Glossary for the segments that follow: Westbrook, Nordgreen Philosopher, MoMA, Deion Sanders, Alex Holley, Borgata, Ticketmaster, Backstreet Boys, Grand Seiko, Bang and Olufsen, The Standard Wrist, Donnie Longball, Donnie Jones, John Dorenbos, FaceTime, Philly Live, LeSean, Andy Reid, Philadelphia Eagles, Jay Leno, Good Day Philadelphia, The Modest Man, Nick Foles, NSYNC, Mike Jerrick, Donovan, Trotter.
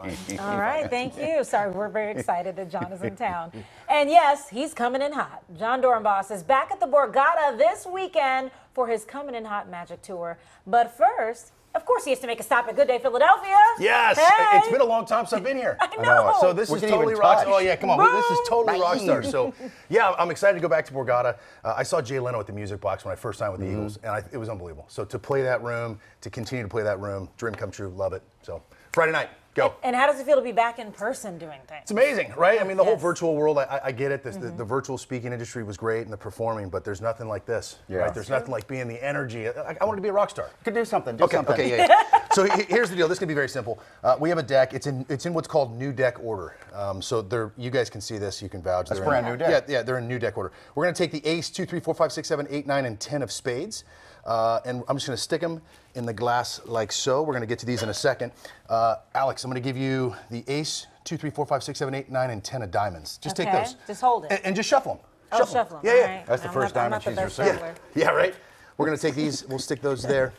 All right, thank you. Sorry, we're very excited that John is in town. And yes, he's coming in hot. John Dorenbos is back at the Borgata this weekend for his Coming in Hot Magic Tour. But first, of course, he has to make a stop at Good Day Philadelphia. Yes, hey. It's been a long time since I've been here. I know. So this is totally rockstar. Oh yeah, come on, this is totally rockstar. So yeah, I'm excited to go back to Borgata. I saw Jay Leno at the Music Box when I first signed with the Eagles, and it was unbelievable. So to play that room, to continue to play that room, dream come true, love it. So Friday night. Go. And how does it feel to be back in person doing things? It's amazing, right? I mean, the whole virtual world, I get it. The virtual speaking industry was great and the performing, but there's nothing like this, right? There's nothing like being the energy. I want to be a rock star. Could do something. Okay, yeah. So here's the deal. This can be very simple. We have a deck. It's in what's called new deck order. So you guys can see this. You can vouch. That's brand new deck. Yeah, they're in new deck order. We're going to take the ace, 2, 3, 4, 5, 6, 7, 8, 9, and 10 of spades. And I'm just going to stick them in the glass like so. We're going to get to these in a second. Alex, I'm going to give you the ace, 2, 3, 4, 5, 6, 7, 8, 9, and 10 of diamonds. Just take those. Just hold it. And just shuffle them. Shuffle them. Yeah, yeah. Right. That's the first diamond she's received. Yeah, right? We're going to take these. We'll stick those there.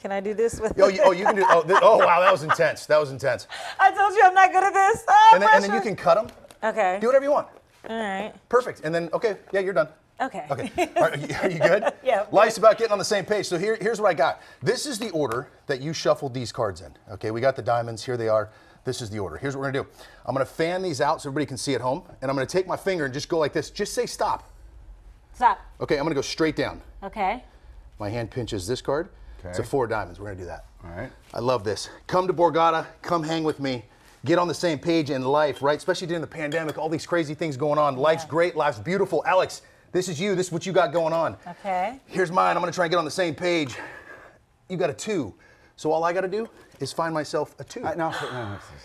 Can I do this with it? Oh, you can do. Oh, wow, that was intense. That was intense. I told you I'm not good at this. Oh, and then you can cut them. Okay. Do whatever you want. All right. Perfect. And then, okay, yeah, you're done. Okay. Okay. Are you good? Yeah. Life's about getting on the same page. So here's what I got. This is the order that you shuffled these cards in. Okay, we got the diamonds. Here they are. This is the order. Here's what we're going to do. I'm going to fan these out so everybody can see at home. And I'm going to take my finger and just go like this. Just say stop. Stop. Okay, I'm going to go straight down. Okay. My hand pinches this card. Okay. It's a 4 of diamonds. We're going to do that. All right. I love this. Come to Borgata. Come hang with me. Get on the same page in life, right? Especially during the pandemic, all these crazy things going on. Life's great. Life's beautiful. Alex. This is you. This is what you got going on. Okay. Here's mine. I'm going to try and get on the same page. You got a 2. So all I got to do is find myself a 2. Now,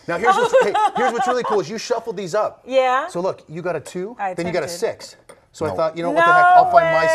here's what's really cool is you shuffled these up. Yeah. So look, you got a 2, then you got a 6. So I thought, you know what the heck, I'll find my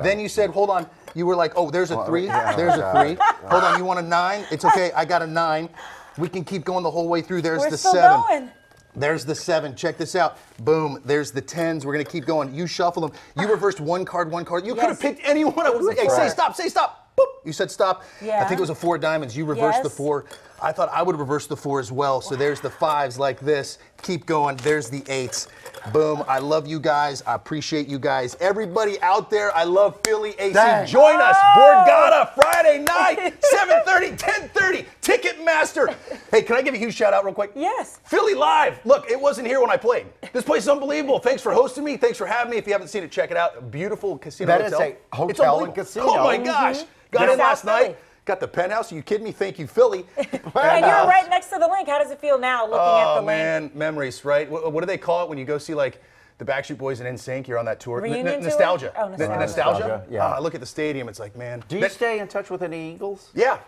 6. Then you said, hold on. You were like, oh, there's a 3. There's a 3. Hold on, you want a 9? It's okay. I got a 9. We can keep going the whole way through. There's the 7. There's the 7. Check this out. Boom. There's the 10s. We're going to keep going. You shuffle them. You reversed one card. You could have picked any one. I was like, hey, say stop. Say stop. Boop. You said stop. Yeah. I think it was a 4 of diamonds. You reversed the 4. I thought I would reverse the 4 as well. So there's the 5s like this. Keep going. There's the 8s. Boom. I love you guys. I appreciate you guys. Everybody out there, I love Philly AC. Dang. Join us. Borgata Friday night, 7:30, 10:30. Ticketmaster. Hey, can I give a huge shout out real quick? Yes. Philly Live. Look, it wasn't here when I played. This place is unbelievable. Thanks for hosting me. Thanks for having me. If you haven't seen it, check it out. A beautiful casino hotel. That is a hotel and casino. Oh my gosh. Got in last night. Got the penthouse. Are you kidding me? Thank you, Philly. And you're right next to the link. How does it feel now looking at the link? Oh man, memories, right? What do they call it when you go see like the Backstreet Boys and NSYNC? You're on that tour. Nostalgia. Oh, nostalgia. Nostalgia. Yeah. I look at the stadium. It's like, man. Do you stay in touch with any Eagles? Yeah.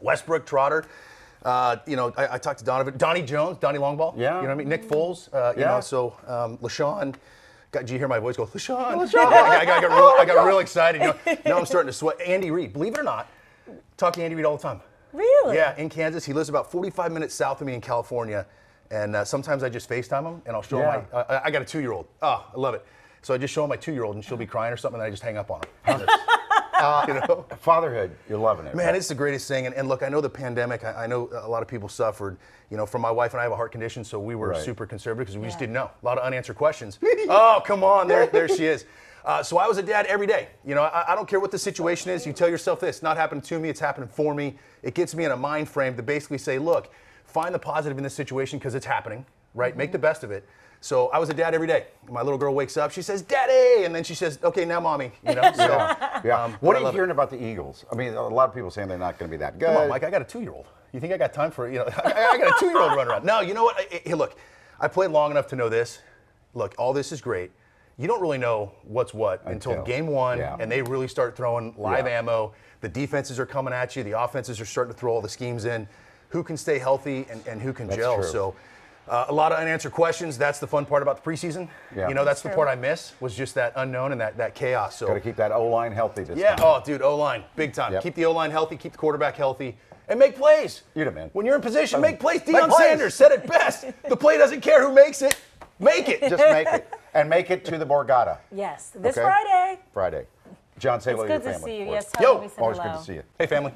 Westbrook, Trotter. You know, I talked to Donovan, Donnie Jones, Donnie Longball. Yeah. You know what I mean? Nick Foles. You know, so LeSean. Did you hear my voice go, LeSean? LeSean. I got real excited. You know, now I'm starting to sweat. Andy Reid, believe it or not, talk to Andy Reid all the time. Really? Yeah, in Kansas. He lives about 45 minutes south of me in California. And sometimes I just FaceTime him and I'll show him my, I got a 2-year-old. Oh, I love it. So I just show him my 2-year-old and she'll be crying or something and I just hang up on her. You know? Fatherhood, you're loving it. Man, right? It's the greatest thing. And look, I know the pandemic, I know a lot of people suffered. You know, from my wife and I have a heart condition, so we were super conservative because we just didn't know. A lot of unanswered questions. Oh, come on, there she is. So I was a dad every day. You know, I don't care what the situation is. You tell yourself this, not happening to me, it's happening for me. It gets me in a mind frame to basically say, look, find the positive in this situation because it's happening, right? Make the best of it. So I was a dad every day. My little girl wakes up, she says, Daddy! And then she says, okay, now Mommy. You know, so, what are you hearing about the Eagles? I mean, a lot of people saying they're not going to be that good. Come on, Mike, I got a 2-year-old. You think I got time for, you know, I got a 2-year-old running around. No, you know what? Hey, look, I played long enough to know this. Look, all this is great. You don't really know what's what until game one, and they really start throwing live ammo. The defenses are coming at you. The offenses are starting to throw all the schemes in. Who can stay healthy and who can gel? That's true. So. A lot of unanswered questions. That's the fun part about the preseason. Yeah. You know, that's the part I miss was just that unknown and that chaos. So got to keep that O-line healthy this time. Oh, dude, O-line, big time. Yep. Keep the O-line healthy, keep the quarterback healthy, and make plays. You're the man. When you're in position, make plays. Deion Sanders said it best. The play doesn't care who makes it. Make it. Just make it. And make it to the Borgata. Yes, this Friday. John, say hello to your family. It's good to see you. Yes, always good to see you. Hey, family.